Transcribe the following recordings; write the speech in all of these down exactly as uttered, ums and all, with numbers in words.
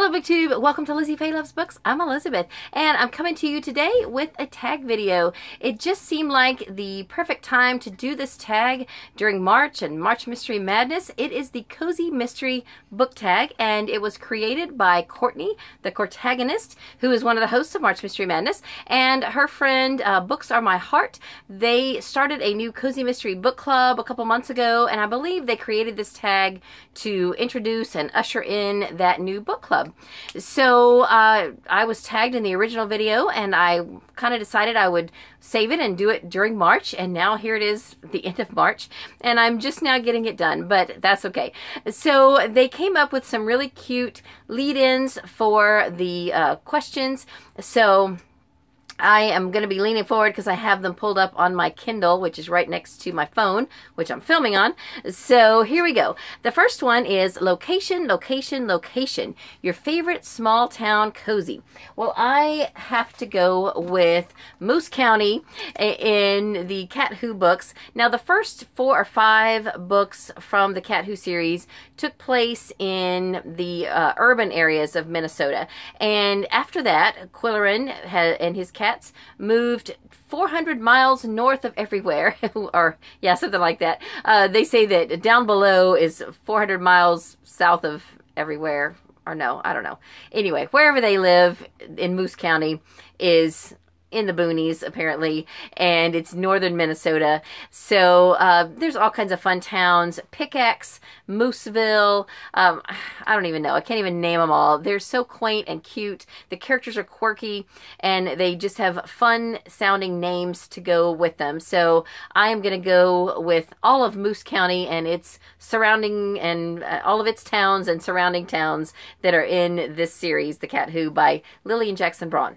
Hello BookTube, welcome to Lizzie Faye Loves Books. I'm Elizabeth and I'm coming to you today with a tag video. It just seemed like the perfect time to do this tag during March and March Mystery Madness. It is the Cozy Mystery Book Tag and it was created by Courtney the Cortagonist, who is one of the hosts of March Mystery Madness, and her friend uh, Books Are My Heart. They started a new Cozy Mystery Book Club a couple months ago and I believe they created this tag to introduce and usher in that new book club. So uh, I was tagged in the original video and I kind of decided I would save it and do it during March, and now here it is, the end of March, and I'm just now getting it done, but that's okay. So they came up with some really cute lead-ins for the uh, questions. So I am going to be leaning forward because I have them pulled up on my Kindle, which is right next to my phone, which I'm filming on. So here we go. The first one is location, location, location. Your favorite small town cozy. Well, I have to go with Moose County in the Cat Who books. Now, the first four or five books from the Cat Who series took place in the uh, urban areas of Minnesota. And after that, Quillerin and his cat moved four hundred miles north of everywhere, or yeah, something like that. Uh, they say that down below is four hundred miles south of everywhere, or no, I don't know. Anyway, wherever they live in Moose County is in the boonies, apparently, and it's northern Minnesota. So uh, there's all kinds of fun towns. Pickaxe, Mooseville, um, I don't even know. I can't even name them all. They're so quaint and cute. The characters are quirky, and they just have fun-sounding names to go with them. So I am going to go with all of Moose County and its surrounding, and uh, all of its towns and surrounding towns that are in this series, The Cat Who, by Lillian Jackson Braun.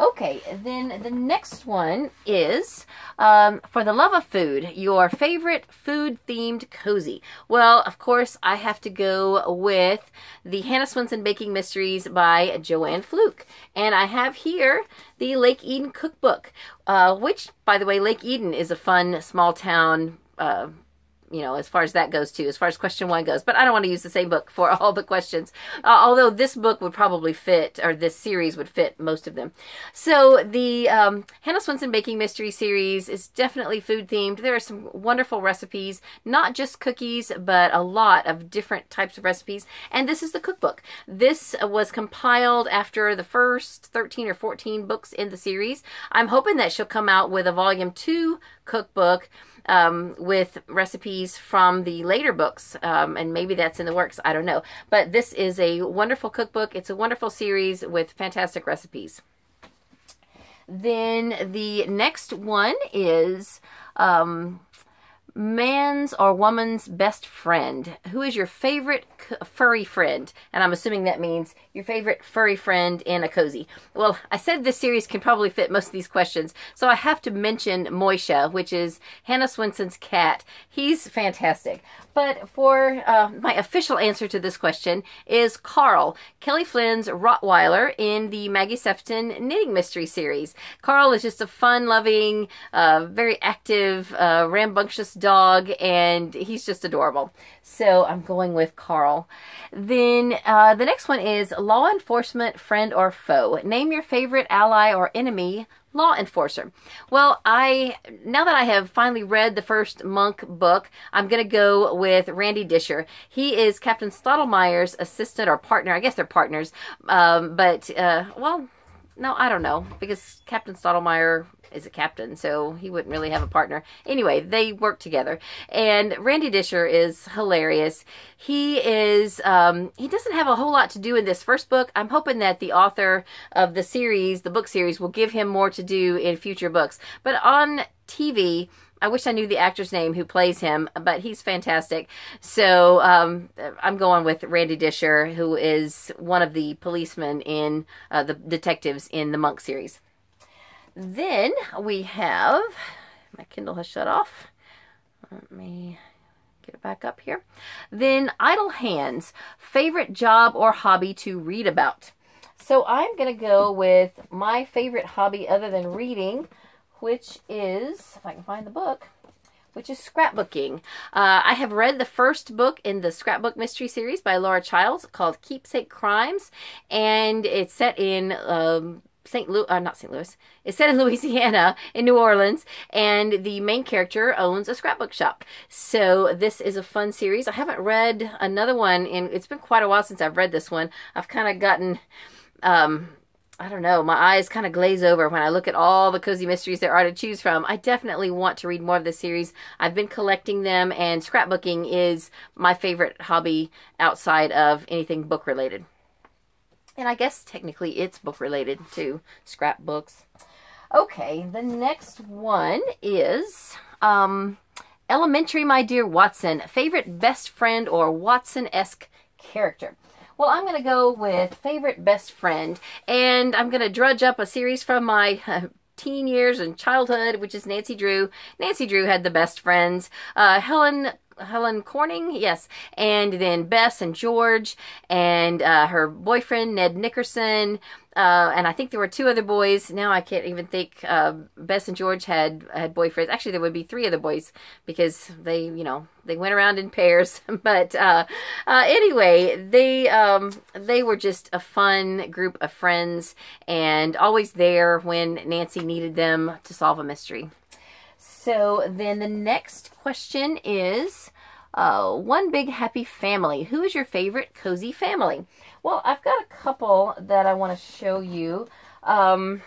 Okay, then the next one is, um, for the love of food, your favorite food-themed cozy. Well, of course, I have to go with the Hannah Swensen Baking Mysteries by Joanne Fluke. And I have here the Lake Eden Cookbook, uh, which, by the way, Lake Eden is a fun small-town uh you know, as far as that goes too, as far as question one goes. But I don't want to use the same book for all the questions, uh, although this book would probably fit, or this series would fit most of them. So the um, Hannah Swensen Baking Mystery series is definitely food themed. There are some wonderful recipes, not just cookies, but a lot of different types of recipes. And this is the cookbook. This was compiled after the first thirteen or fourteen books in the series. I'm hoping that she'll come out with a volume two cookbook Um, with recipes from the later books, um, and maybe that's in the works, I don't know. But this is a wonderful cookbook. It's a wonderful series with fantastic recipes. Then the next one is um, man's or woman's best friend. Who is your favorite furry friend? And I'm assuming that means your favorite furry friend in a cozy. Well, I said this series can probably fit most of these questions, so I have to mention Moisha, which is Hannah Swensen's cat. He's fantastic. But for uh, my official answer to this question is Karl, Kelly Flynn's Rottweiler in the Maggie Sefton Knitting Mystery Series. Karl is just a fun-loving, uh, very active, uh, rambunctious dog, and he's just adorable. So I'm going with Karl. Then uh, the next one is law enforcement friend or foe. Name your favorite ally or enemy law enforcer. Well, I now that I have finally read the first Monk book, I'm going to go with Randy Disher. He is Captain Stottlemyre's assistant or partner. I guess they're partners, um, but uh, well, no, I don't know, because Captain Stottlemyre is a captain, so he wouldn't really have a partner. Anyway, they work together, and Randy Disher is hilarious. He is, um, he doesn't have a whole lot to do in this first book. I'm hoping that the author of the series, the book series, will give him more to do in future books. But on T V, I wish I knew the actor's name who plays him, but he's fantastic. So um, I'm going with Randy Disher, who is one of the policemen in uh, the detectives in the Monk series. Then we have, my Kindle has shut off. Let me get it back up here. Then Idle Hands, favorite job or hobby to read about. So I'm going to go with my favorite hobby other than reading, which is, if I can find the book, which is scrapbooking. Uh, I have read the first book in the Scrapbook Mystery series by Laura Childs called Keepsake Crimes, and it's set in um, Saint Louis, uh, not Saint Louis, it's set in Louisiana, in New Orleans, and the main character owns a scrapbook shop. So this is a fun series. I haven't read another one, and it's been quite a while since I've read this one. I've kind of gotten... Um, I don't know, my eyes kind of glaze over when I look at all the cozy mysteries there are to choose from. I definitely want to read more of this series. I've been collecting them, and scrapbooking is my favorite hobby outside of anything book related. And I guess technically it's book related too, scrapbooks. Okay, the next one is um, Elementary, My Dear Watson, favorite best friend or Watson-esque character. Well, I'm going to go with favorite best friend, and I'm going to drudge up a series from my uh, teen years and childhood, which is Nancy Drew. Nancy Drew had the best friends, uh, Helen Helen Corning, yes, and then Bess and George, and uh, her boyfriend, Ned Nickerson, uh, and I think there were two other boys. Now I can't even think. uh, Bess and George had, had boyfriends. Actually, there would be three other boys because they, you know, they went around in pairs. But uh, uh, anyway, they, um, they were just a fun group of friends and always there when Nancy needed them to solve a mystery. So then the next question is, uh, one big happy family. Who is your favorite cozy family? Well, I've got a couple that I want to show you. Um,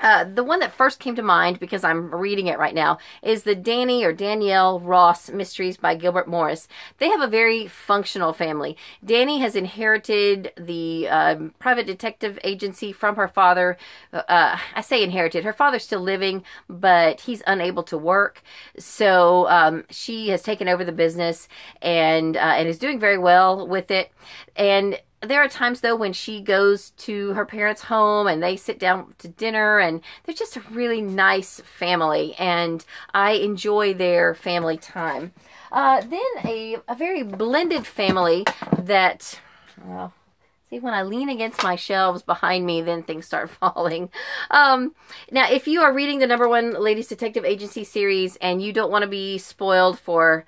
uh, the one that first came to mind, because I'm reading it right now, is the Danny or Danielle Ross Mysteries by Gilbert Morris. They have a very functional family. Danny has inherited the um, private detective agency from her father. Uh, I say inherited. Her father's still living, but he's unable to work. So um, she has taken over the business and, uh, and is doing very well with it. And there are times, though, when she goes to her parents' home and they sit down to dinner, and they're just a really nice family, and I enjoy their family time. Uh, then a, a very blended family that... Well, see, when I lean against my shelves behind me, then things start falling. Um, now, if you are reading the Number One Ladies Detective Agency series and you don't want to be spoiled for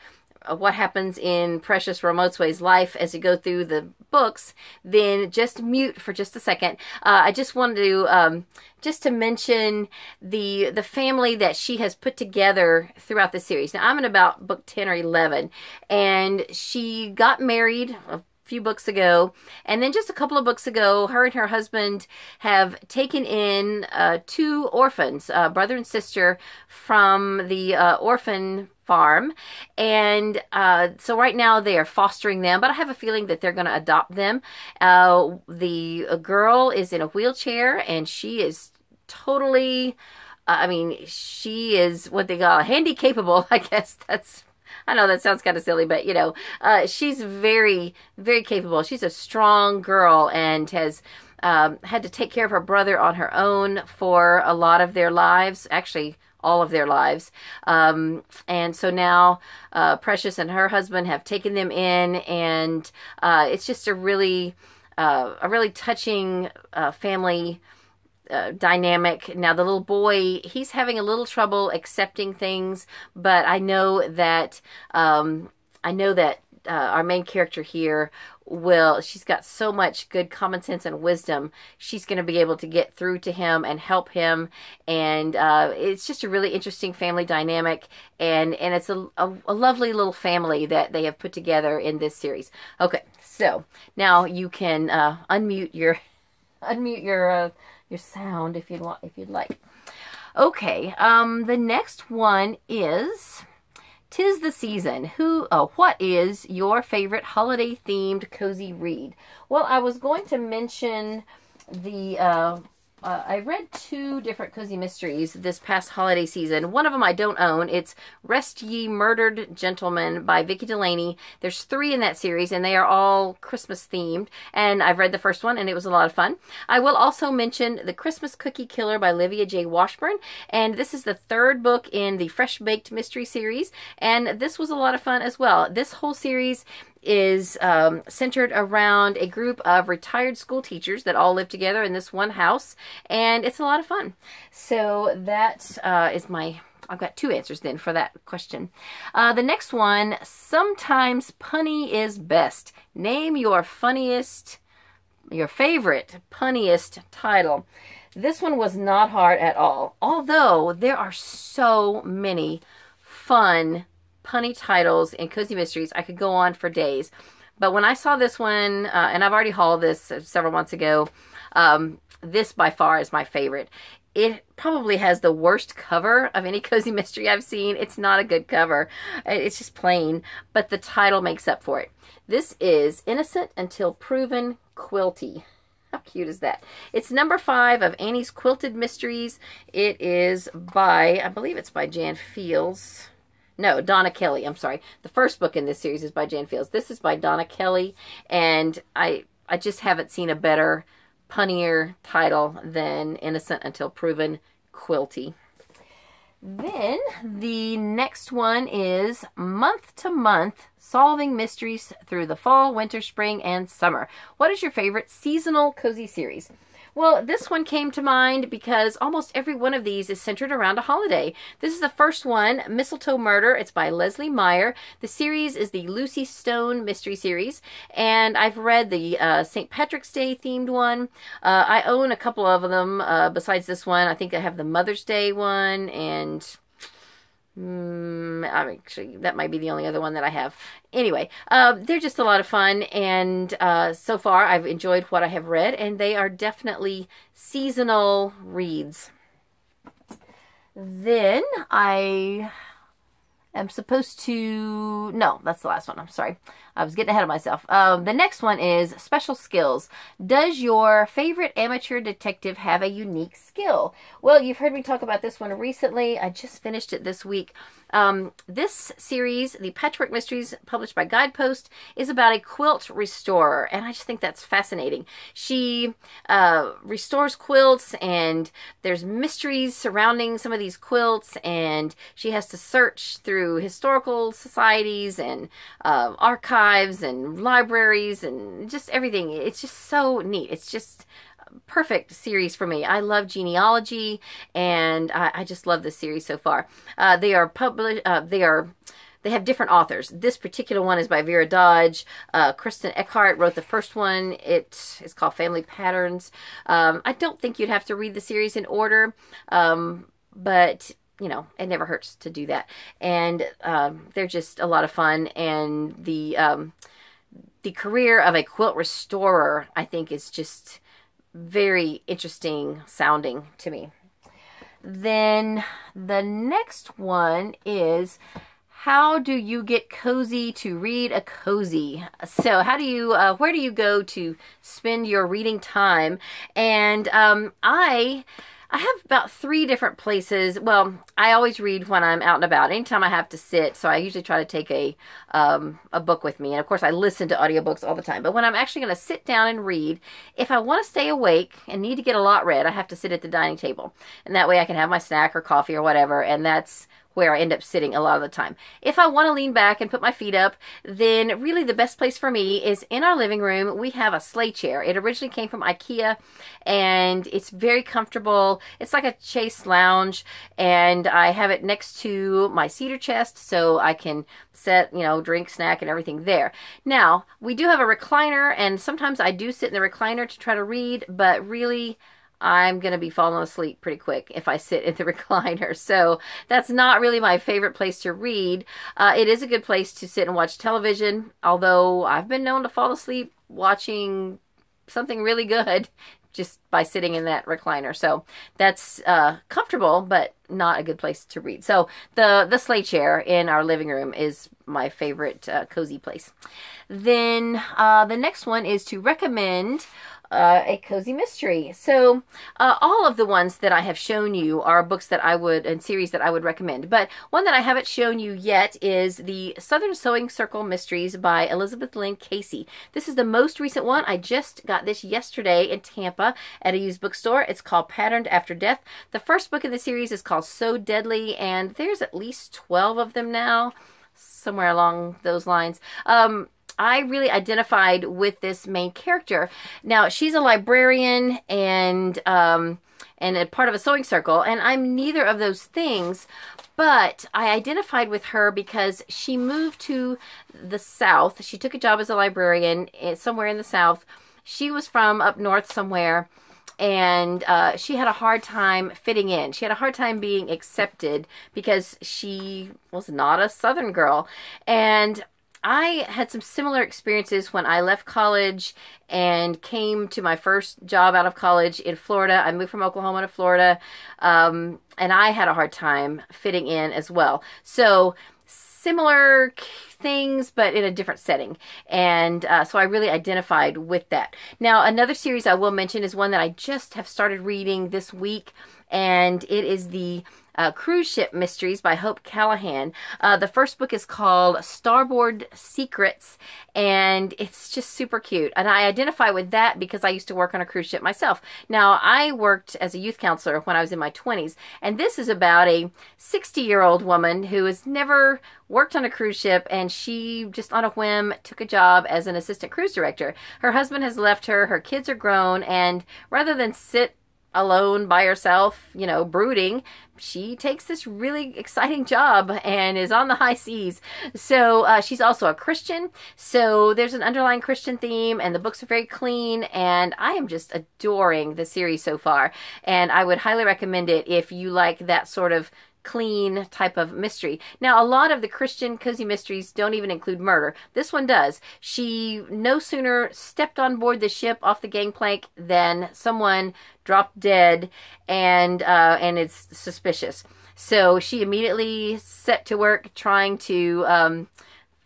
what happens in Precious Ramotsue's life as you go through the books, then just mute for just a second. Uh, I just wanted to um, just to mention the the family that she has put together throughout the series. Now, I'm in about book ten or eleven, and she got married a few books ago, and then just a couple of books ago, her and her husband have taken in uh, two orphans, uh, brother and sister, from the uh, orphan farm, and uh, so right now they are fostering them, but I have a feeling that they're going to adopt them. Uh, the a girl is in a wheelchair, and she is totally, uh, I mean, she is what they call handicappable, I guess that's, I know that sounds kind of silly, but you know, uh, she's very, very capable. She's a strong girl and has um, had to take care of her brother on her own for a lot of their lives, actually all of their lives. Um, and so now uh, Precious and her husband have taken them in, and uh, it's just a really, uh, a really touching uh, family uh, dynamic. Now the little boy, he's having a little trouble accepting things, but I know that, um, I know that uh, our main character here will, she's got so much good common sense and wisdom, she's going to be able to get through to him and help him, and uh, it's just a really interesting family dynamic, and, and it's a, a, a lovely little family that they have put together in this series. Okay, so now you can uh, unmute your unmute your uh, your sound if you'd want, if you'd like. Okay, um, the next one is... 'Tis the Season. Who, oh, what is your favorite holiday-themed cozy read? Well, I was going to mention the, uh, uh, I read two different cozy mysteries this past holiday season. One of them I don't own. It's Rest Ye Murdered Gentlemen by Vicki Delaney. There's three in that series, and they are all Christmas-themed. And I've read the first one, and it was a lot of fun. I will also mention The Christmas Cookie Killer by Livia J. Washburn. And this is the third book in the Fresh Baked Mystery series. And this was a lot of fun as well. This whole series is um, centered around a group of retired school teachers that all live together in this one house, and it's a lot of fun. So that uh, is my I've got two answers then for that question. Uh, the next one, sometimes punny is best. Name your funniest, your favorite punniest title. This one was not hard at all, although there are so many fun punny titles in Cozy Mysteries. I could go on for days. But when I saw this one, uh, and I've already hauled this several months ago, um, this by far is my favorite. It probably has the worst cover of any Cozy Mystery I've seen. It's not a good cover. It's just plain, but the title makes up for it. This is Innocent Until Proven Quilty. How cute is that? It's number five of Annie's Quilted Mysteries. It is by, I believe it's by Jan Fields. No, Donna Kelly. I'm sorry. The first book in this series is by Jan Fields. This is by Donna Kelly, and I I just haven't seen a better, punnier title than Innocent Until Proven Quilty. Then the next one is Month to Month, Solving Mysteries Through the Fall, Winter, Spring, and Summer. What is your favorite seasonal cozy series? Well, this one came to mind because almost every one of these is centered around a holiday. This is the first one, Mistletoe Murder. It's by Leslie Meyer. The series is the Lucy Stone Mystery Series, and I've read the uh, Saint Patrick's Day themed one. Uh, I own a couple of them uh, besides this one. I think I have the Mother's Day one, and Mm, I'm actually, that might be the only other one that I have. Anyway, uh, they're just a lot of fun, and uh, so far I've enjoyed what I have read, and they are definitely seasonal reads. Then I am supposed to, no, that's the last one. I'm sorry. I was getting ahead of myself. Um, the next one is Special Skills. Does your favorite amateur detective have a unique skill? Well, you've heard me talk about this one recently. I just finished it this week. Um, this series, The Patchwork Mysteries, published by Guidepost, is about a quilt restorer, and I just think that's fascinating. She uh, restores quilts, and there's mysteries surrounding some of these quilts, and she has to search through historical societies and uh, archives and libraries and just everything. It's just so neat. It's just a perfect series for me. I love genealogy, and I, I just love this series so far. Uh, they are published, uh, they are They have different authors. This particular one is by Vera Dodge. Uh, Kristen Eckhart wrote the first one. It is called Family Patterns. Um, I don't think you'd have to read the series in order, um, but you know, it never hurts to do that. And um, they're just a lot of fun. And the um, the career of a quilt restorer, I think, is just very interesting sounding to me. Then the next one is, how do you get cozy to read a cozy? So how do you, uh, where do you go to spend your reading time? And um, I... I have about three different places. Well, I always read when I'm out and about, anytime I have to sit. So I usually try to take a um, a book with me. And of course, I listen to audiobooks all the time. But when I'm actually going to sit down and read, if I want to stay awake and need to get a lot read, I have to sit at the dining table. And that way I can have my snack or coffee or whatever. And that's where I end up sitting a lot of the time. If I want to lean back and put my feet up, then really the best place for me is in our living room. We have a sleigh chair. It originally came from IKEA, and it's very comfortable. It's like a chaise lounge, and I have it next to my cedar chest, so I can set, you know, drink, snack, and everything there. Now, we do have a recliner, and sometimes I do sit in the recliner to try to read, but really, I'm going to be falling asleep pretty quick if I sit in the recliner. So that's not really my favorite place to read. Uh, it is a good place to sit and watch television, although I've been known to fall asleep watching something really good just by sitting in that recliner. So that's uh, comfortable, but not a good place to read. So the, the sleigh chair in our living room is my favorite uh, cozy place. Then uh, the next one is to recommend Uh, a cozy mystery. So uh, all of the ones that I have shown you are books that I would, and series that I would recommend. But one that I haven't shown you yet is the Southern Sewing Circle Mysteries by Elizabeth Lynn Casey. This is the most recent one. I just got this yesterday in Tampa at a used bookstore. It's called Patterned After Death. The first book in the series is called So Deadly, and there's at least twelve of them now, somewhere along those lines. Um, I really identified with this main character. Now, she's a librarian and um, and a part of a sewing circle, and I'm neither of those things, but I identified with her because she moved to the South. She took a job as a librarian somewhere in the South. She was from up north somewhere, and uh, she had a hard time fitting in. She had a hard time being accepted because she was not a Southern girl. And I had some similar experiences when I left college and came to my first job out of college in Florida. I moved from Oklahoma to Florida, um, and I had a hard time fitting in as well. So similar things, but in a different setting. And uh, so I really identified with that. Now, another series I will mention is one that I just have started reading this week, and it is the Uh, Cruise Ship Mysteries by Hope Callahan. Uh, the first book is called Starboard Secrets, and it's just super cute. And I identify with that because I used to work on a cruise ship myself. Now, I worked as a youth counselor when I was in my twenties, and this is about a sixty-year-old woman who has never worked on a cruise ship, and she just on a whim took a job as an assistant cruise director. Her husband has left her, her kids are grown, and rather than sit alone by herself, you know, brooding, she takes this really exciting job and is on the high seas. So uh, she's also a Christian, so there's an underlying Christian theme, and the books are very clean, and I am just adoring the series so far, and I would highly recommend it if you like that sort of clean type of mystery. Now, a lot of the Christian cozy mysteries don't even include murder. This one does. She no sooner stepped on board the ship off the gangplank than someone dropped dead, and uh, and it's suspicious. So she immediately set to work trying to um,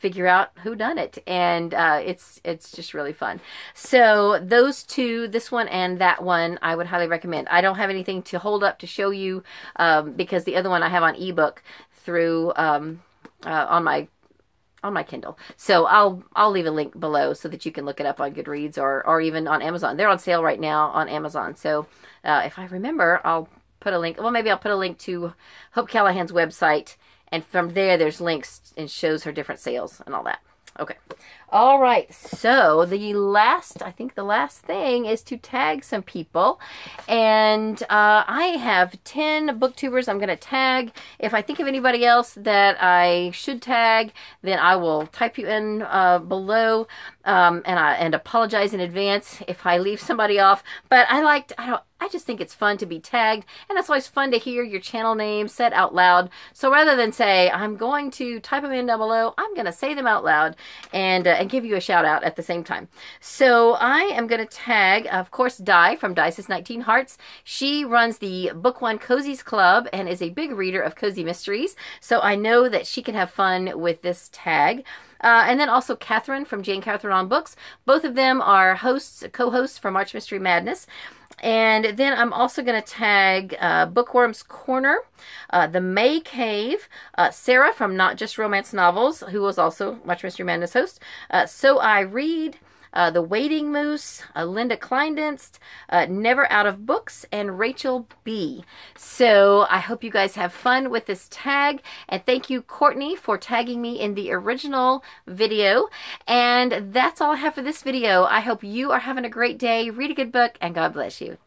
figure out who done it, and uh, it's it's just really fun. So those two, this one and that one, I would highly recommend. I don't have anything to hold up to show you um, because the other one I have on ebook through um, uh, on my on my Kindle. So I'll I'll leave a link below so that you can look it up on Goodreads or or even on Amazon. They're on sale right now on Amazon. So uh, if I remember, I'll put a link. Well, maybe I'll put a link to Hope Callahan's website. And from there, there's links and shows her different sales and all that. Okay. All right. So the last, I think the last thing is to tag some people. And uh, I have ten booktubers I'm going to tag. If I think of anybody else that I should tag, then I will type you in uh, below um, and, I, and apologize in advance if I leave somebody off. But I liked, I don't, I just think it's fun to be tagged, and it's always fun to hear your channel name said out loud. So rather than say, I'm going to type them in down below, I'm going to say them out loud and, uh, and give you a shout out at the same time. So I am going to tag, of course, Di from Dice's nineteen Hearts. She runs the Book One Cozies Club and is a big reader of cozy mysteries. So I know that she can have fun with this tag. Uh, and then also Catherine from Jane Catherine on Books. Both of them are hosts, co-hosts for March Mystery Madness. And then I'm also going to tag uh, Bookworm's Corner, uh, The May Cave, uh, Sarah from Not Just Romance Novels, who was also March Mystery Madness host, uh, So I Read, uh, The Waiting Moose, uh, Linda Kleindienst, uh, Never Out of Books, and Rachel B. So I hope you guys have fun with this tag, and thank you, Courtney, for tagging me in the original video. And that's all I have for this video. I hope you are having a great day. Read a good book, and God bless you.